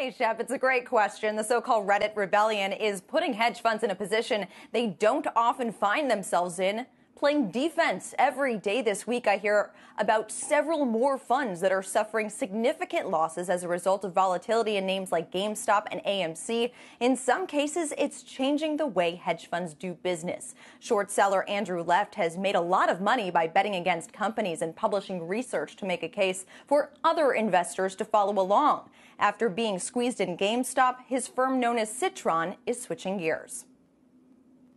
Hey, Shep, it's a great question. The so-called Reddit rebellion is putting hedge funds in a position they don't often find themselves in, playing defense. Every day this week, I hear about several more funds that are suffering significant losses as a result of volatility in names like GameStop and AMC. In some cases, it's changing the way hedge funds do business. Short seller Andrew Left has made a lot of money by betting against companies and publishing research to make a case for other investors to follow along. After being squeezed in GameStop, his firm known as Citron is switching gears.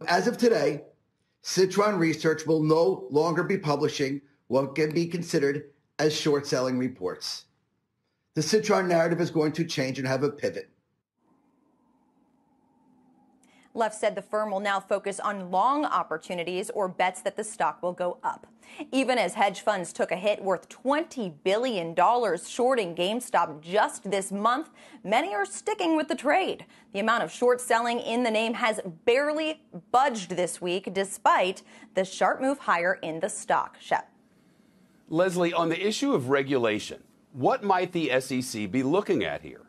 As of today, Citron Research will no longer be publishing what can be considered as short-selling reports. The Citron narrative is going to change and have a pivot. Left said the firm will now focus on long opportunities or bets that the stock will go up. Even as hedge funds took a hit worth $20 billion shorting GameStop just this month, many are sticking with the trade. The amount of short selling in the name has barely budged this week, despite the sharp move higher in the stock. Shep. Leslie, on the issue of regulation, what might the SEC be looking at here?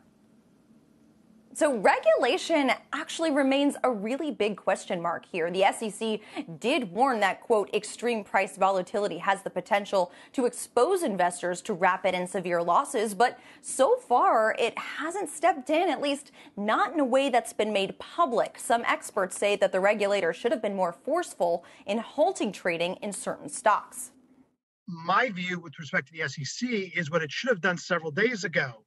So regulation actually remains a really big question mark here. The SEC did warn that, quote, extreme price volatility has the potential to expose investors to rapid and severe losses. But so far, it hasn't stepped in, at least not in a way that's been made public. Some experts say that the regulator should have been more forceful in halting trading in certain stocks. My view with respect to the SEC is what it should have done several days ago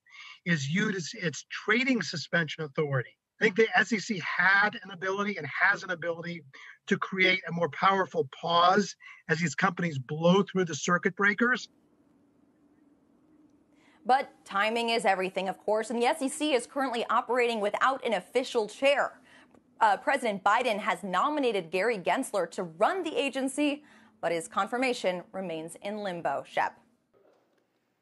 is viewed as its trading suspension authority. I think the SEC had an ability and has an ability to create a more powerful pause as these companies blow through the circuit breakers. But timing is everything, of course, and the SEC is currently operating without an official chair. President Biden has nominated Gary Gensler to run the agency, but his confirmation remains in limbo. Shep.